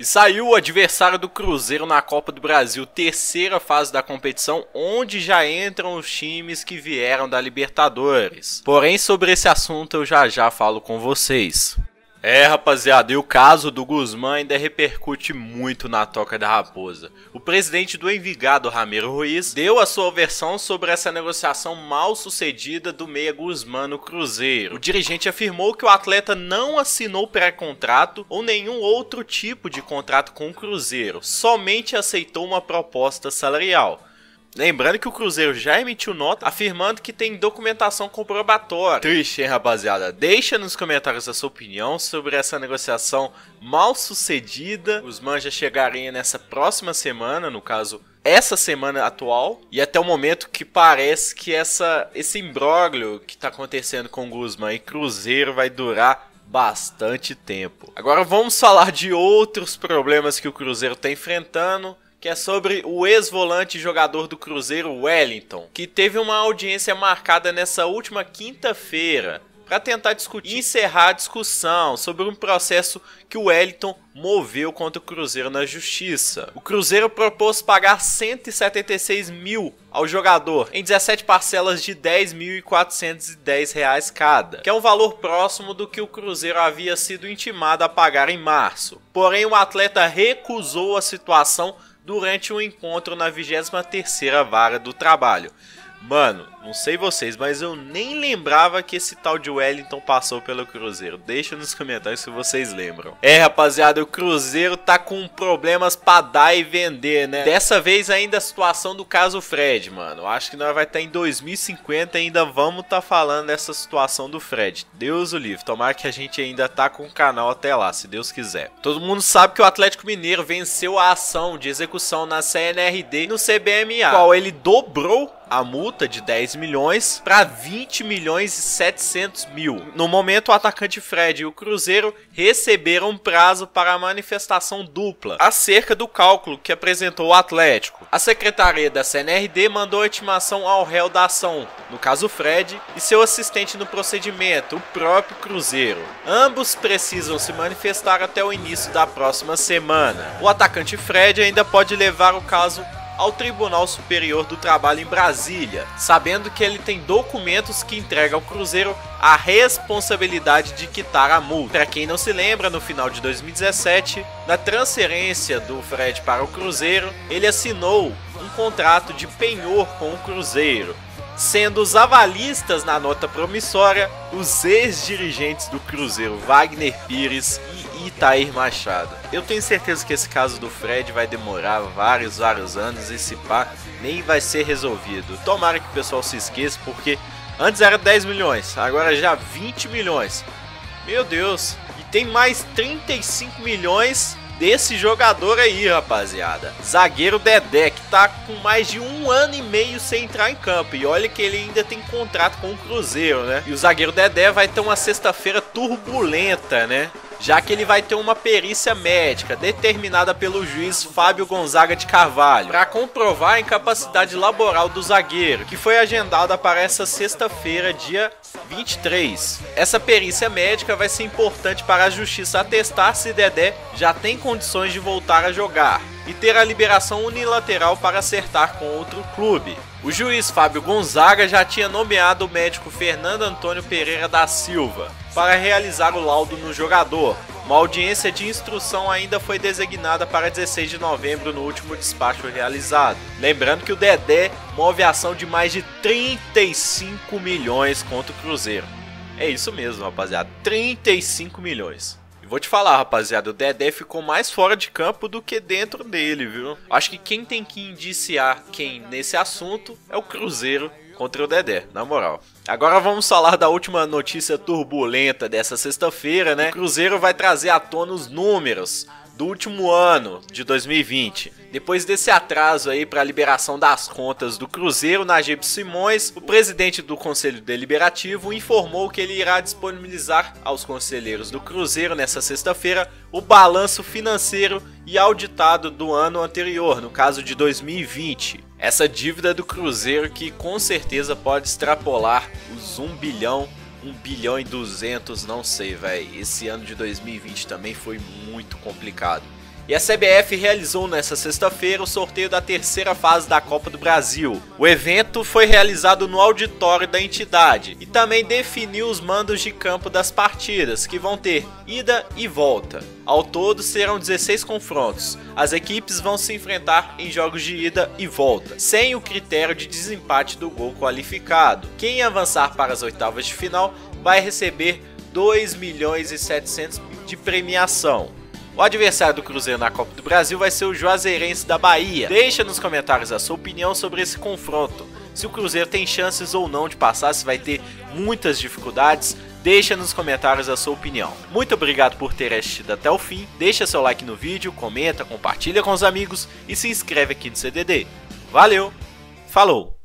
E saiu o adversário do Cruzeiro na Copa do Brasil, terceira fase da competição, onde já entram os times que vieram da Libertadores. Porém, sobre esse assunto eu já falo com vocês. É, rapaziada, e o caso do Guzmán ainda repercute muito na toca da raposa. O presidente do Envigado, Ramiro Ruiz, deu a sua versão sobre essa negociação mal sucedida do meia Guzmán no Cruzeiro. O dirigente afirmou que o atleta não assinou pré-contrato ou nenhum outro tipo de contrato com o Cruzeiro, somente aceitou uma proposta salarial. Lembrando que o Cruzeiro já emitiu nota afirmando que tem documentação comprobatória. Triste, hein, rapaziada? Deixa nos comentários a sua opinião sobre essa negociação mal sucedida. Os Guzmán já chegariam nessa próxima semana, no caso, essa semana atual. E até o momento que parece que esse imbróglio que está acontecendo com o Guzmán e Cruzeiro vai durar bastante tempo. Agora vamos falar de outros problemas que o Cruzeiro está enfrentando, que é sobre o ex-volante jogador do Cruzeiro, Wellington, que teve uma audiência marcada nessa última quinta-feira para tentar discutir e encerrar a discussão sobre um processo que o Wellington moveu contra o Cruzeiro na Justiça. O Cruzeiro propôs pagar 176 mil ao jogador em 17 parcelas de R$ 10.410 cada, que é um valor próximo do que o Cruzeiro havia sido intimado a pagar em março. Porém, o atleta recusou a situação durante um encontro na 23ª vara do trabalho. Mano, não sei vocês, mas eu nem lembrava que esse tal de Wellington passou pelo Cruzeiro. Deixa nos comentários se vocês lembram. É, rapaziada, o Cruzeiro tá com problemas pra dar e vender, né? Dessa vez ainda a situação do caso Fred, mano. Acho que nós vai estar em 2050 e ainda vamos tá falando dessa situação do Fred. Deus o livre, tomara que a gente ainda tá com o canal até lá, se Deus quiser. Todo mundo sabe que o Atlético Mineiro venceu a ação de execução na CNRD e no CBMA, qual ele dobrou a multa de 10 milhões para 20 milhões e 700 mil. No momento, o atacante Fred e o Cruzeiro receberam um prazo para a manifestação dupla acerca do cálculo que apresentou o Atlético. A secretaria da CNRD mandou a intimação ao réu da ação, no caso Fred, e seu assistente no procedimento, o próprio Cruzeiro. Ambos precisam se manifestar até o início da próxima semana. O atacante Fred ainda pode levar o caso ao Tribunal Superior do Trabalho em Brasília, sabendo que ele tem documentos que entrega ao Cruzeiro a responsabilidade de quitar a multa. Para quem não se lembra, no final de 2017, na transferência do Fred para o Cruzeiro, ele assinou um contrato de penhor com o Cruzeiro, sendo os avalistas na nota promissória os ex-dirigentes do Cruzeiro, Wagner Pires e Itair Machado. Eu tenho certeza que esse caso do Fred vai demorar vários anos, e se pá, nem vai ser resolvido. Tomara que o pessoal se esqueça, porque antes era 10 milhões, agora já 20 milhões. Meu Deus, e tem mais 35 milhões desse jogador aí, rapaziada. Zagueiro Dedé, que tá com mais de um ano e meio sem entrar em campo. E olha que ele ainda tem contrato com o Cruzeiro, né? E o zagueiro Dedé vai ter uma sexta-feira turbulenta, né? Já que ele vai ter uma perícia médica determinada pelo juiz Fábio Gonzaga de Carvalho para comprovar a incapacidade laboral do zagueiro, que foi agendada para essa sexta-feira, dia 23. Essa perícia médica vai ser importante para a justiça atestar se Dedé já tem condições de voltar a jogar e ter a liberação unilateral para acertar com outro clube. O juiz Fábio Gonzaga já tinha nomeado o médico Fernando Antônio Pereira da Silva para realizar o laudo no jogador. Uma audiência de instrução ainda foi designada para 16 de novembro no último despacho realizado. Lembrando que o Dedé move a ação de mais de 35 milhões contra o Cruzeiro. É isso mesmo, rapaziada, 35 milhões. Vou te falar, rapaziada, o Dedé ficou mais fora de campo do que dentro dele, viu? Acho que quem tem que indiciar quem nesse assunto é o Cruzeiro contra o Dedé, na moral. Agora vamos falar da última notícia turbulenta dessa sexta-feira, né? O Cruzeiro vai trazer à tona os números do último ano de 2020. Depois desse atraso aí para a liberação das contas do Cruzeiro, Najib Simões, o presidente do Conselho Deliberativo, informou que ele irá disponibilizar aos conselheiros do Cruzeiro nessa sexta-feira o balanço financeiro e auditado do ano anterior, no caso de 2020. Essa dívida do Cruzeiro que com certeza pode extrapolar os 1 bilhão. 1 bilhão e 200, não sei, velho. Esse ano de 2020 também foi muito complicado. e a CBF realizou nesta sexta-feira o sorteio da terceira fase da Copa do Brasil. O evento foi realizado no auditório da entidade e também definiu os mandos de campo das partidas, que vão ter ida e volta. Ao todo serão 16 confrontos. As equipes vão se enfrentar em jogos de ida e volta, sem o critério de desempate do gol qualificado. Quem avançar para as oitavas de final vai receber R$ 2.700.000 de premiação. O adversário do Cruzeiro na Copa do Brasil vai ser o Juazeirense da Bahia. Deixa nos comentários a sua opinião sobre esse confronto. Se o Cruzeiro tem chances ou não de passar, se vai ter muitas dificuldades, deixa nos comentários a sua opinião. Muito obrigado por ter assistido até o fim, deixa seu like no vídeo, comenta, compartilha com os amigos e se inscreve aqui no CDD. Valeu, falou!